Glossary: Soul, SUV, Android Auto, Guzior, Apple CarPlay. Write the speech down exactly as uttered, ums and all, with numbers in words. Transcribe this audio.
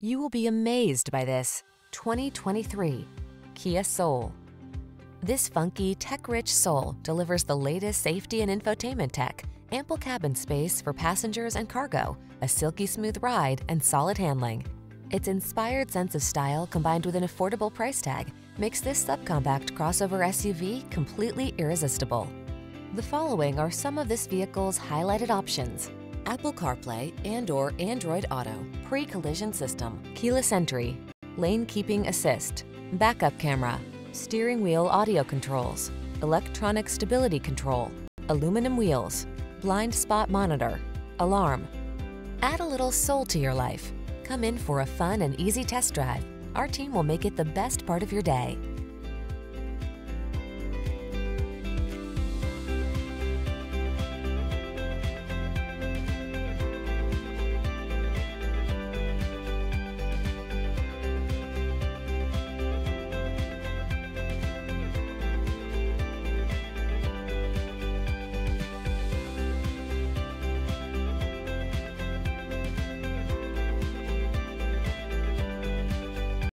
You will be amazed by this twenty twenty-three Kia Soul. This funky, tech-rich Soul delivers the latest safety and infotainment tech, ample cabin space for passengers and cargo, a silky smooth ride, and solid handling. Its inspired sense of style combined with an affordable price tag makes this subcompact crossover S U V completely irresistible. The following are some of this vehicle's highlighted options: Apple CarPlay and or Android Auto, pre-collision system, keyless entry, lane keeping assist, backup camera, steering wheel audio controls, electronic stability control, aluminum wheels, blind spot monitor, alarm. Add a little soul to your life. Come in for a fun and easy test drive. Our team will make it the best part of your day.